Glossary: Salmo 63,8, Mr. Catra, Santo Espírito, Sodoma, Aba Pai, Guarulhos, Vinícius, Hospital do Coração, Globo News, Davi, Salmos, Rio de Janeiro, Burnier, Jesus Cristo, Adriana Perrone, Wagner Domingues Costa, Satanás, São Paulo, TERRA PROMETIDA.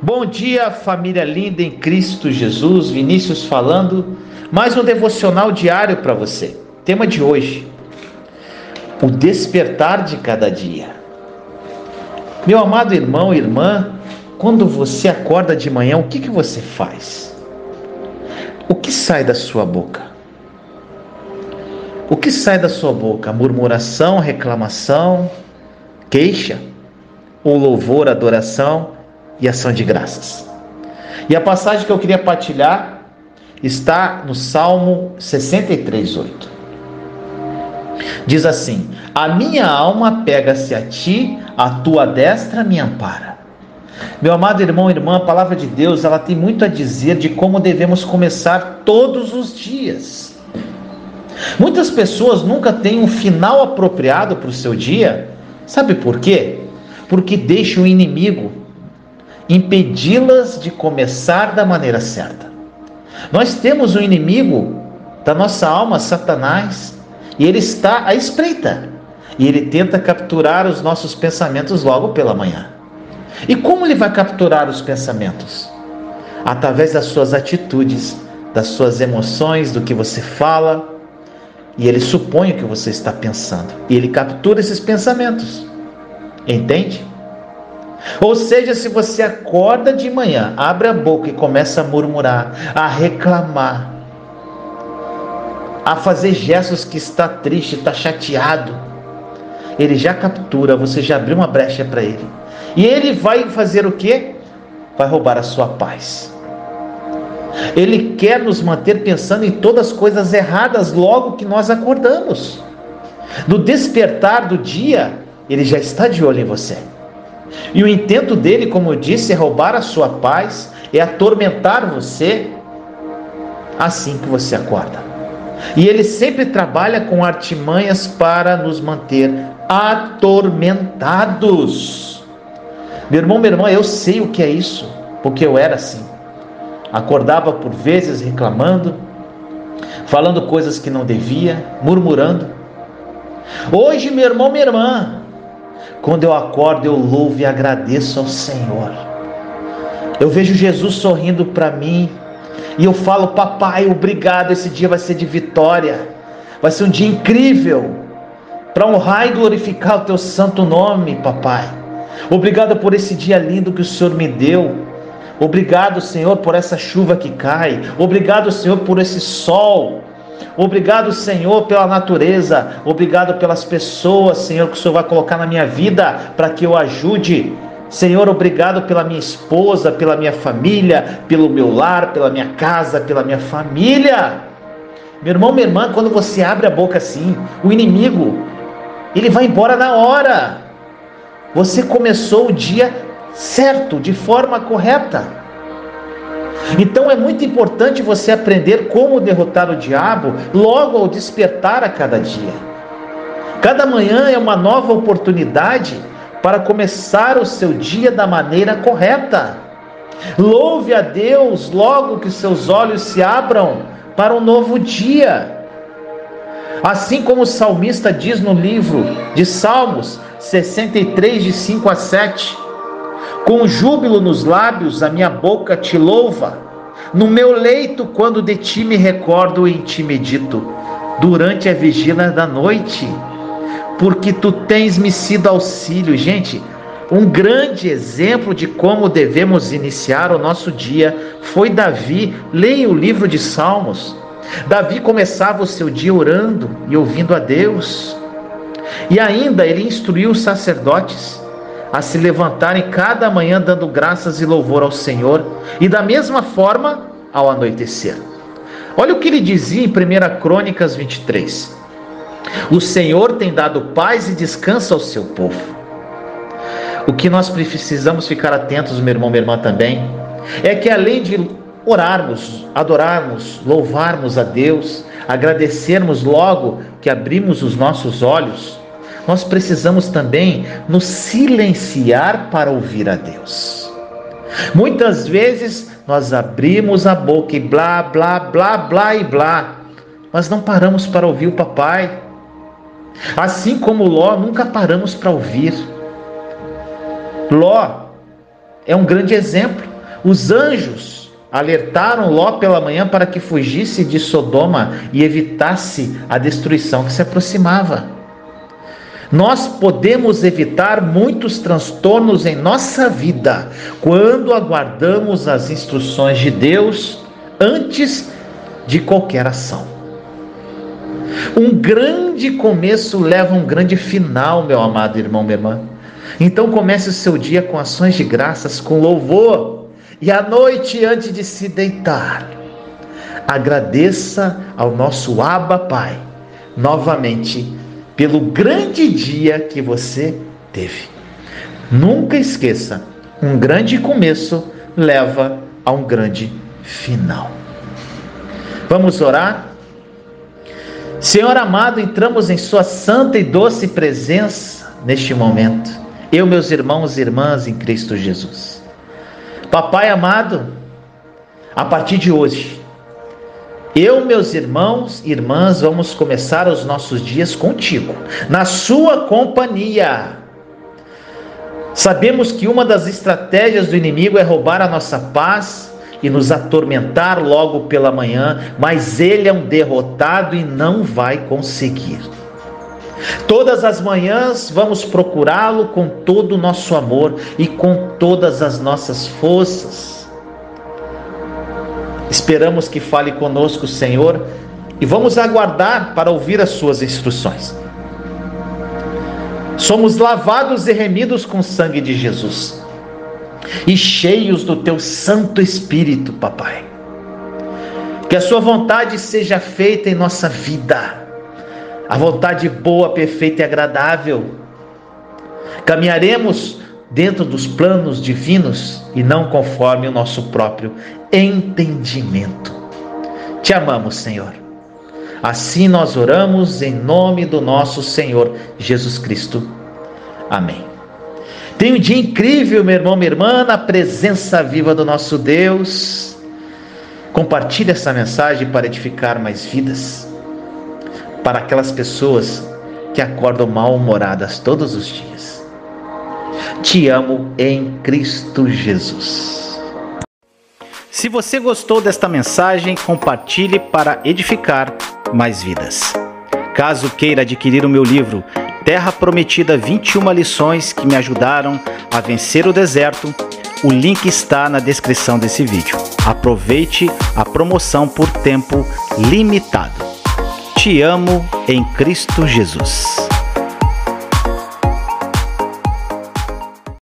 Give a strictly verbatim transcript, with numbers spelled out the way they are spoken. Bom dia, família linda em Cristo Jesus, Vinícius falando, mais um devocional diário para você. Tema de hoje, o despertar de cada dia. Meu amado irmão e irmã, quando você acorda de manhã, o que, que você faz? O que sai da sua boca? O que sai da sua boca? Murmuração, reclamação, queixa, ou louvor, adoração e ação de graças. E a passagem que eu queria partilhar está no Salmo sessenta e três, oito. Diz assim: a minha alma pega-se a ti, a tua destra me ampara. Meu amado irmão e irmã, a palavra de Deus, ela tem muito a dizer de como devemos começar todos os dias. Muitas pessoas nunca têm um final apropriado para o seu dia. Sabe por quê? Porque deixa o inimigo impedi-las de começar da maneira certa. Nós temos um inimigo da nossa alma, Satanás, e ele está à espreita, e ele tenta capturar os nossos pensamentos logo pela manhã. E como ele vai capturar os pensamentos? Através das suas atitudes, das suas emoções, do que você fala, e ele supõe o que você está pensando, e ele captura esses pensamentos, entende? Ou seja, se você acorda de manhã, abre a boca e começa a murmurar, a reclamar, a fazer gestos que está triste, está chateado, ele já captura, você já abriu uma brecha para ele. E ele vai fazer o quê? Vai roubar a sua paz. Ele quer nos manter pensando em todas as coisas erradas logo que nós acordamos. No despertar do dia, ele já está de olho em você. E o intento dele, como eu disse, é roubar a sua paz, é atormentar você assim que você acorda. E ele sempre trabalha com artimanhas para nos manter atormentados. Meu irmão, minha irmã, eu sei o que é isso, porque eu era assim. Acordava por vezes reclamando, falando coisas que não devia, murmurando. Hoje, meu irmão, minha irmã, quando eu acordo, eu louvo e agradeço ao Senhor. Eu vejo Jesus sorrindo para mim e eu falo: papai, obrigado, esse dia vai ser de vitória, vai ser um dia incrível, para honrar e glorificar o teu santo nome, papai. Obrigado por esse dia lindo que o Senhor me deu. Obrigado, Senhor, por essa chuva que cai. Obrigado, Senhor, por esse sol. Obrigado, Senhor, pela natureza. Obrigado pelas pessoas, Senhor, que o Senhor vai colocar na minha vida para que eu ajude. Senhor, obrigado pela minha esposa, pela minha família, pelo meu lar, pela minha casa, pela minha família. Meu irmão, minha irmã, quando você abre a boca assim, o inimigo, ele vai embora na hora. Você começou o dia certo, de forma correta. Então é muito importante você aprender como derrotar o diabo logo ao despertar a cada dia. Cada manhã é uma nova oportunidade para começar o seu dia da maneira correta. Louve a Deus logo que seus olhos se abram para um novo dia. Assim como o salmista diz no livro de Salmos sessenta e três, de cinco a sete... Com júbilo nos lábios, a minha boca te louva. No meu leito, quando de ti me recordo, em ti medito, durante a vigília da noite, porque tu tens me sido auxílio. Gente, um grande exemplo de como devemos iniciar o nosso dia foi Davi. Leia o livro de Salmos. Davi começava o seu dia orando e ouvindo a Deus. E ainda ele instruiu os sacerdotes a se levantarem cada manhã dando graças e louvor ao Senhor, e da mesma forma ao anoitecer. Olha o que ele dizia em primeira Crônicas vinte e três: o Senhor tem dado paz e descanso ao seu povo. O que nós precisamos ficar atentos, meu irmão, minha irmã, também, é que além de orarmos, adorarmos, louvarmos a Deus, agradecermos logo que abrimos os nossos olhos, nós precisamos também nos silenciar para ouvir a Deus. Muitas vezes nós abrimos a boca e blá, blá, blá, blá e blá, mas não paramos para ouvir o papai. Assim como Ló, nunca paramos para ouvir. Ló é um grande exemplo. Os anjos alertaram Ló pela manhã para que fugisse de Sodoma e evitasse a destruição que se aproximava. Nós podemos evitar muitos transtornos em nossa vida quando aguardamos as instruções de Deus antes de qualquer ação. Um grande começo leva a um grande final, meu amado irmão, minha irmã. Então comece o seu dia com ações de graças, com louvor, e à noite, antes de se deitar, agradeça ao nosso Aba Pai, novamente, pelo grande dia que você teve. Nunca esqueça, um grande começo leva a um grande final. Vamos orar? Senhor amado, entramos em sua santa e doce presença neste momento, eu, meus irmãos e irmãs em Cristo Jesus. Papai amado, a partir de hoje, eu, meus irmãos e irmãs, vamos começar os nossos dias contigo, na sua companhia. Sabemos que uma das estratégias do inimigo é roubar a nossa paz e nos atormentar logo pela manhã, mas ele é um derrotado e não vai conseguir. Todas as manhãs vamos procurá-lo com todo o nosso amor e com todas as nossas forças. Esperamos que fale conosco, Senhor, e vamos aguardar para ouvir as suas instruções. Somos lavados e remidos com o sangue de Jesus e cheios do teu Santo Espírito, papai. Que a sua vontade seja feita em nossa vida, a vontade boa, perfeita e agradável. Caminharemos dentro dos planos divinos e não conforme o nosso próprio entendimento. Te amamos, Senhor. Assim nós oramos em nome do nosso Senhor Jesus Cristo. Amém. Tenha um dia incrível, meu irmão, minha irmã, na presença viva do nosso Deus. Compartilhe essa mensagem para edificar mais vidas, para aquelas pessoas que acordam mal-humoradas todos os dias. Te amo em Cristo Jesus. Se você gostou desta mensagem, compartilhe para edificar mais vidas. Caso queira adquirir o meu livro Terra Prometida, vinte e uma lições que me ajudaram a vencer o deserto, o link está na descrição desse vídeo. Aproveite a promoção por tempo limitado. Te amo em Cristo Jesus.